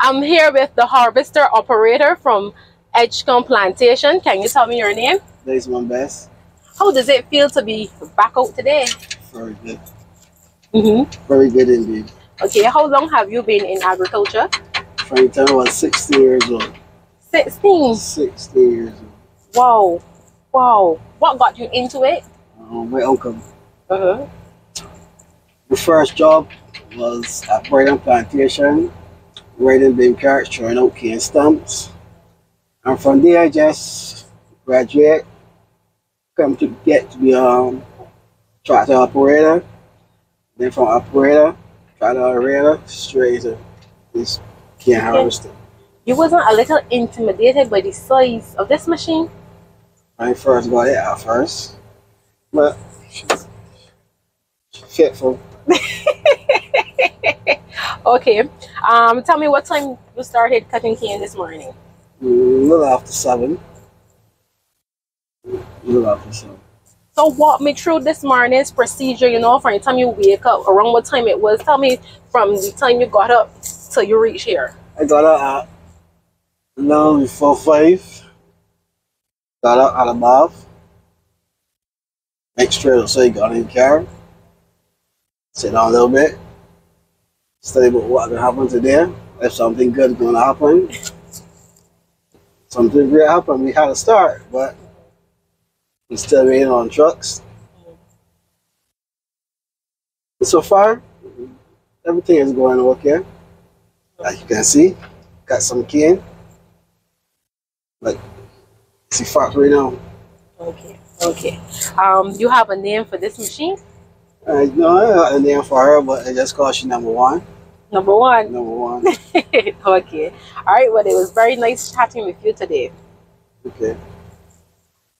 I'm here with the harvester operator from Edgecombe Plantation. Can you tell me your name? Desmond Best. How does it feel to be back out today? Very good. Very good indeed. Okay, how long have you been in agriculture? From the time I was 16 years old. 16? 16 years old. Wow. Wow. What got you into it? My uncle. The first job was at Bryan Plantation, riding bean carrots, throwing out cane stumps. And from there I just graduated, come to get to be tractor operator. Then from operator, tractor operator, straight to this cane harvester. You wasn't a little intimidated by the size of this machine? I first got it at first, but she's fitful. Okay, tell me what time you started cutting cane this morning? A little after 7. So walk me through this morning's procedure, you know, from the time you wake up, around what time it was. Tell me from the time you got up till you reach here. I got up at now before 5. Got up at above. Make sure to say got in care. Sit down a little bit. Study about what can happen today. If something good is going to happen, something great happened. We had to start, but we're still waiting on trucks. So far, everything is going okay. As you can see, got some cane. But it's a factory now. Okay, okay. You have a name for this machine? No, I got a name for her, but I just call she Number 1. Number 1? Number 1. Okay. All right, well, it was very nice chatting with you today. Okay.